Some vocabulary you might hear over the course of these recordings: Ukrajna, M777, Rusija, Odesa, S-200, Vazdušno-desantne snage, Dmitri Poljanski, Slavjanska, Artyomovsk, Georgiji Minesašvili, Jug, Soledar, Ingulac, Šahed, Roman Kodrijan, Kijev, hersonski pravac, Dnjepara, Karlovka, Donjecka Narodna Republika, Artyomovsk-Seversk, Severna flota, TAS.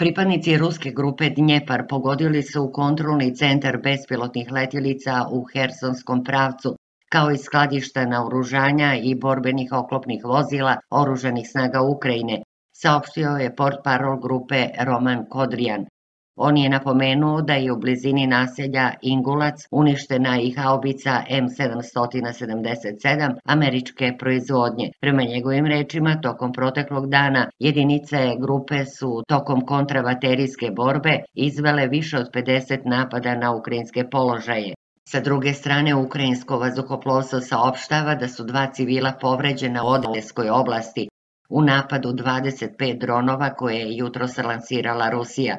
Pripadnici ruske grupe Dnjepar pogodili su u kontrolni centar bespilotnih letjelica u Hersonskom pravcu, kao i skladišta naoružanja i borbenih oklopnih vozila oružanih snaga Ukrajine, saopštio je portparol grupe Roman Kodrijan. On je napomenuo da je u blizini naselja Ingulac uništena i haubica M777 američke proizvodnje. Prema njegovim rečima, tokom proteklog dana jedinice grupe su tokom kontravaterijske borbe izvele više od 50 napada na ukrajinske položaje. Sa druge strane, ukrajinsko vazduhoplovstvo saopštava da su 2 civila povređena u Odeskoj oblasti u napadu 25 dronova koje je jutros lansirala Rusija.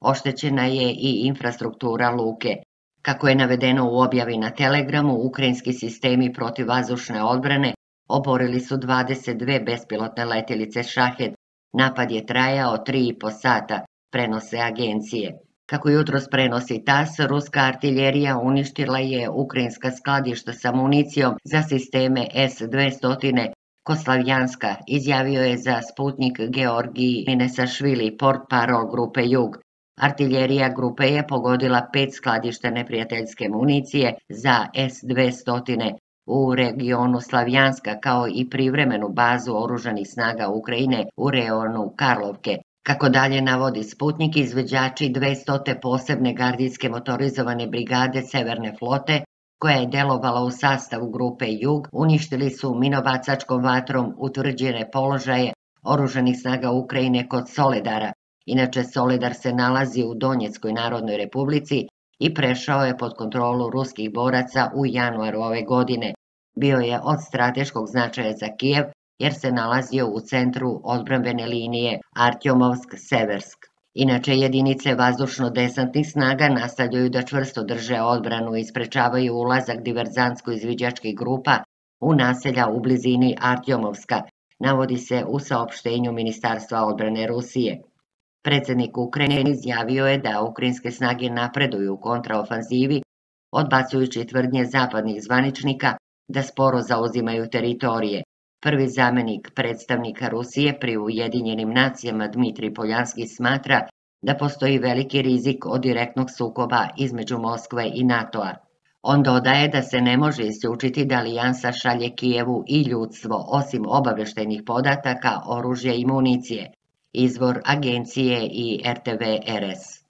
Oštećena je i infrastruktura luke. Kako je navedeno u objavi na Telegramu, ukrajinski sistemi protivvazdušne odbrane oborili su 22 bespilotne letjelice Šahed. Napad je trajao 3,5 sata, prenose agencije. Kako jutros prenosi TAS, ruska artiljerija uništila je ukrajinska skladišta sa municijom za sisteme S-200 kod Slavjanska, izjavio je za Sputnik Georgiji Minesašvili, portparol grupe Jug. Artiljerija grupe je pogodila 5 skladišta neprijateljske municije za S-200 u regionu Slavjanska, kao i privremenu bazu oružanih snaga Ukrajine u reonu Karlovke. Kako dalje navodi Sputnik, izvođači 200. posebne gardijske motorizovane brigade Severne flote, koja je delovala u sastavu grupe Jug, uništili su minobacačkom vatrom utvrđene položaje oružanih snaga Ukrajine kod Soledara. Inače, Soledar se nalazi u Donjeckoj Narodnoj Republici i prešao je pod kontrolu ruskih boraca u januaru ove godine. Bio je od strateškog značaja za Kijev jer se nalazio u centru odbrambene linije Artyomovsk-Seversk. Inače, jedinice vazdušno-desantnih snaga nastavljaju da čvrsto drže odbranu i sprečavaju ulazak diverzantsko-izviđačkih grupa u naselja u blizini Artyomovska, navodi se u saopštenju Ministarstva odbrane Rusije. Predsjednik Ukrajine izjavio je da ukrajinske snage napreduju u kontraofanzivi, odbacujući tvrdnje zapadnih zvaničnika da sporo zauzimaju teritorije. Prvi zamjenik predstavnika Rusije pri Ujedinjenim nacijama Dmitri Poljanski smatra da postoji veliki rizik od direktnog sukoba između Moskve i NATO-a. On dodaje da se ne može isključiti da alijansa šalje Kijevu i ljudstvo, osim obavještajnih podataka, oružja i municije. Izvor agencije i RTV RS.